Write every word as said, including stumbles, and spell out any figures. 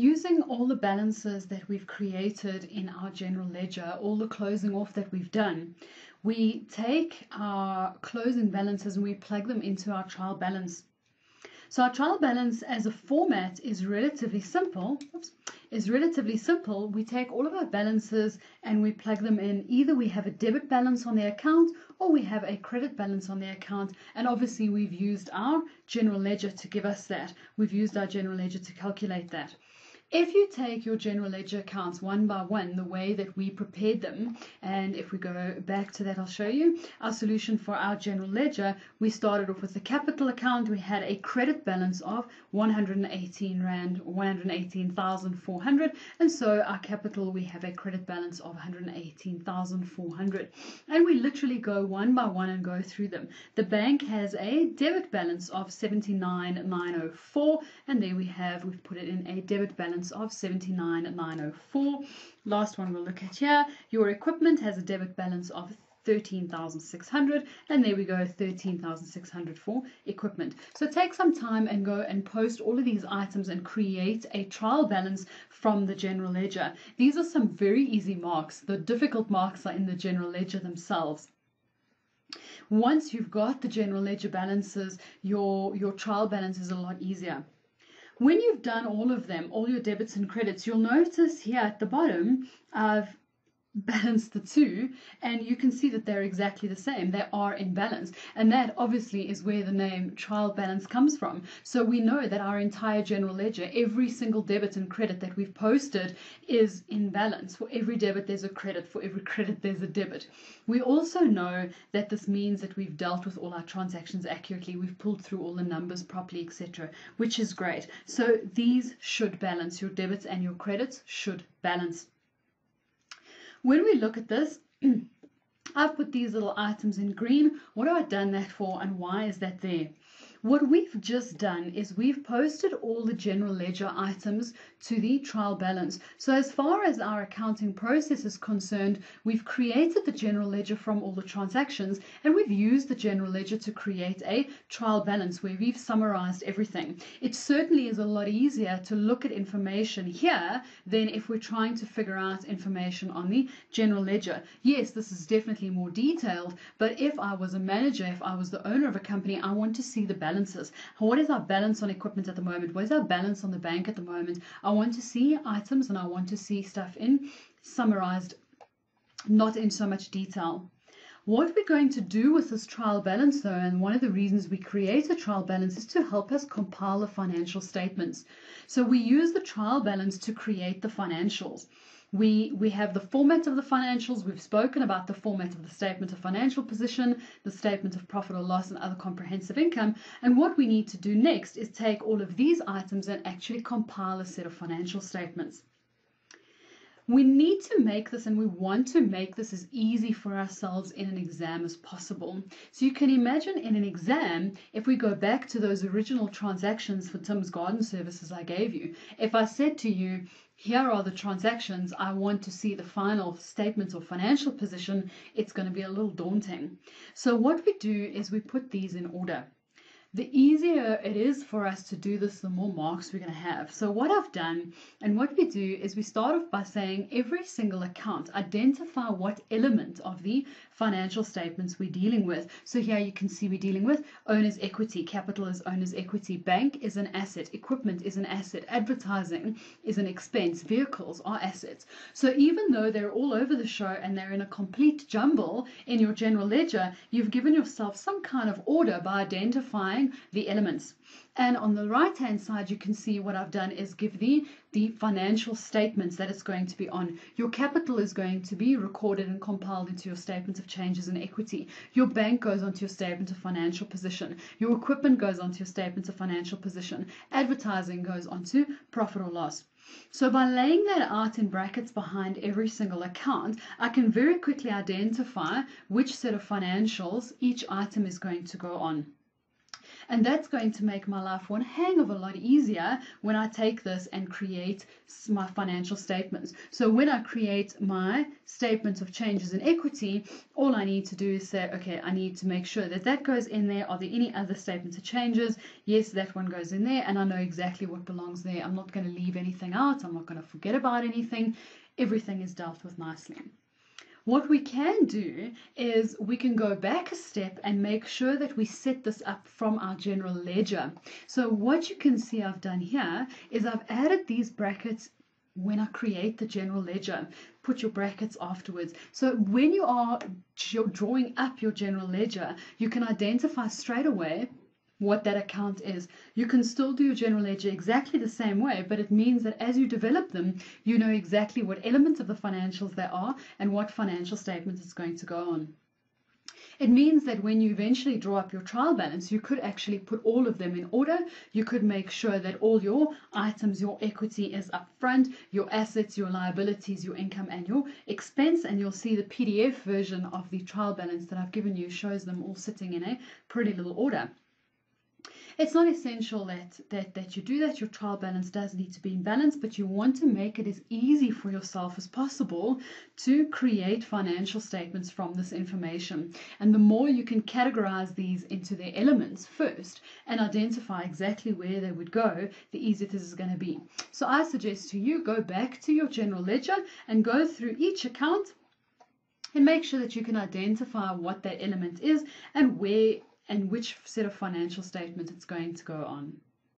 Using all the balances that we've created in our general ledger, all the closing off that we've done, we take our closing balances and we plug them into our trial balance. So our trial balance as a format is relatively simple. Oops, is relatively simple. We take all of our balances and we plug them in. Either we have a debit balance on the account or we have a credit balance on the account. And obviously we've used our general ledger to give us that. We've used our general ledger to calculate that. If you take your general ledger accounts one by one, the way that we prepared them, and if we go back to that, I'll show you our solution for our general ledger. We started off with the capital account. We had a credit balance of one hundred eighteen rand, one hundred eighteen thousand four hundred, and so our capital, we have a credit balance of one hundred eighteen thousand four hundred, and we literally go one by one and go through them. The bank has a debit balance of seventy-nine thousand nine hundred four, and there we have, we've put it in a debit balance of seventy-nine thousand nine hundred four. Last one we'll look at here. Your equipment has a debit balance of thirteen thousand six hundred, and there we go, thirteen thousand six hundred for equipment. So take some time and go and post all of these items and create a trial balance from the general ledger. These are some very easy marks. The difficult marks are in the general ledger themselves. Once you've got the general ledger balances, your, your trial balance is a lot easier. When you've done all of them, all your debits and credits, you'll notice here at the bottom, I've balanced the two, and you can see that they're exactly the same. They are in balance, and that obviously is where the name trial balance comes from. So we know that our entire general ledger, every single debit and credit that we've posted is in balance. For every debit there's a credit, for every credit there's a debit. We also know that this means that we've dealt with all our transactions accurately, we've pulled through all the numbers properly, etc., which is great. So these should balance. Your debits and your credits should balance. When we look at this, I've put these little items in green. What have I done that for, and why is that there? What we've just done is we've posted all the general ledger items to the trial balance. So as far as our accounting process is concerned, we've created the general ledger from all the transactions, and we've used the general ledger to create a trial balance where we've summarized everything. It certainly is a lot easier to look at information here than if we're trying to figure out information on the general ledger. Yes, this is definitely more detailed, but if I was a manager, if I was the owner of a company, I want to see the balance. Balances. What is our balance on equipment at the moment? What is our balance on the bank at the moment? I want to see items, and I want to see stuff in summarized, not in so much detail. What we're going to do with this trial balance though, and one of the reasons we create a trial balance, is to help us compile the financial statements. So we use the trial balance to create the financials. We, we have the format of the financials. We've spoken about the format of the statement of financial position, the statement of profit or loss, and other comprehensive income. And what we need to do next is take all of these items and actually compile a set of financial statements. We need to make this, and we want to make this as easy for ourselves in an exam as possible. So you can imagine in an exam, if we go back to those original transactions for Tim's Garden Services I gave you, if I said to you, here are the transactions, I want to see the final statement or financial position, it's going to be a little daunting. So what we do is we put these in order. The easier it is for us to do this, the more marks we're going to have. So what I've done, and what we do, is we start off by saying every single account, identify what element of the financial statements we're dealing with. So here you can see we're dealing with owner's equity. Capital is owner's equity. Bank is an asset. Equipment is an asset. Advertising is an expense. Vehicles are assets. So even though they're all over the show and they're in a complete jumble in your general ledger, you've given yourself some kind of order by identifying the elements. And on the right hand side you can see what I've done is give the the financial statements that it's going to be on. Your capital is going to be recorded and compiled into your statement of changes in equity. Your bank goes onto your statement of financial position. Your equipment goes onto your statement of financial position. Advertising goes onto profit or loss. So by laying that out in brackets behind every single account, I can very quickly identify which set of financials each item is going to go on. And that's going to make my life one hang of a lot easier when I take this and create my financial statements. So when I create my statement of changes in equity, all I need to do is say, okay, I need to make sure that that goes in there. Are there any other statements of changes? Yes, that one goes in there, and I know exactly what belongs there. I'm not going to leave anything out. I'm not going to forget about anything. Everything is dealt with nicely. What we can do is we can go back a step and make sure that we set this up from our general ledger. So what you can see I've done here is I've added these brackets when I create the general ledger. Put your brackets afterwards. So when you are drawing up your general ledger, you can identify straight away what that account is. You can still do your general ledger exactly the same way, but it means that as you develop them, you know exactly what elements of the financials there are and what financial statements it's going to go on. It means that when you eventually draw up your trial balance, you could actually put all of them in order. You could make sure that all your items, your equity is up front, your assets, your liabilities, your income, and your expense. And you'll see the P D F version of the trial balance that I've given you shows them all sitting in a pretty little order. It's not essential that, that, that you do that. Your trial balance does need to be in balance, but you want to make it as easy for yourself as possible to create financial statements from this information. And the more you can categorize these into their elements first and identify exactly where they would go, the easier this is going to be. So I suggest to you, go back to your general ledger and go through each account and make sure that you can identify what that element is and where and which set of financial statements it's going to go on.